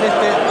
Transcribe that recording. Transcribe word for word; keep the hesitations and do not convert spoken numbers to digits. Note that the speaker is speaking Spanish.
en este